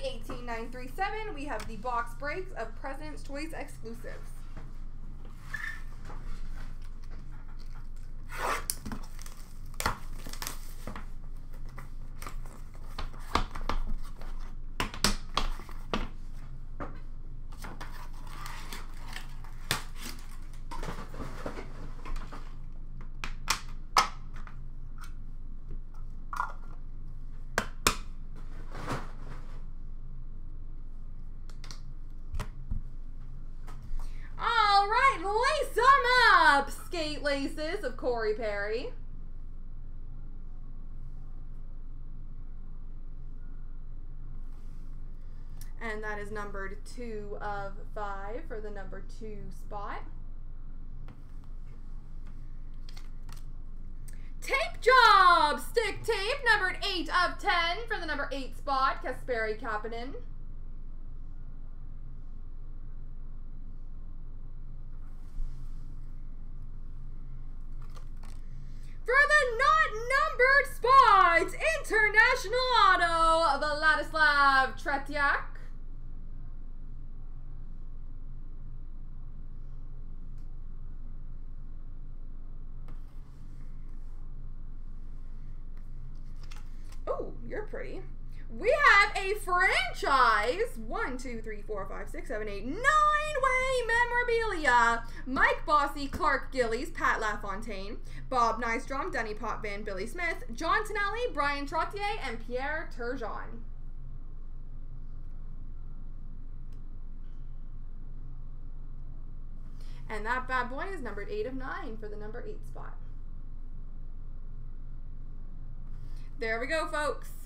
break, 18937, we have the box breaks of President's Choice exclusives. Lace them up! Skate Laces of Corey Perry. And that is numbered 2 of 5 for the number 2 spot. Tape Job! Stick Tape, numbered 8 of 10 for the number 8 spot, Kasperi Kapanen. International Auto, Vladislav Tretiak. Oh, you're pretty. We have a franchise, 9 way memorabilia. Mike Bossy, Clark Gillies, Pat LaFontaine, Bob Nystrom, Denis Potvin, Billy Smith, John Tonelli, Brian Trottier, and Pierre Turgeon. And that bad boy is numbered 8 of 9 for the number 8 spot. There we go, folks.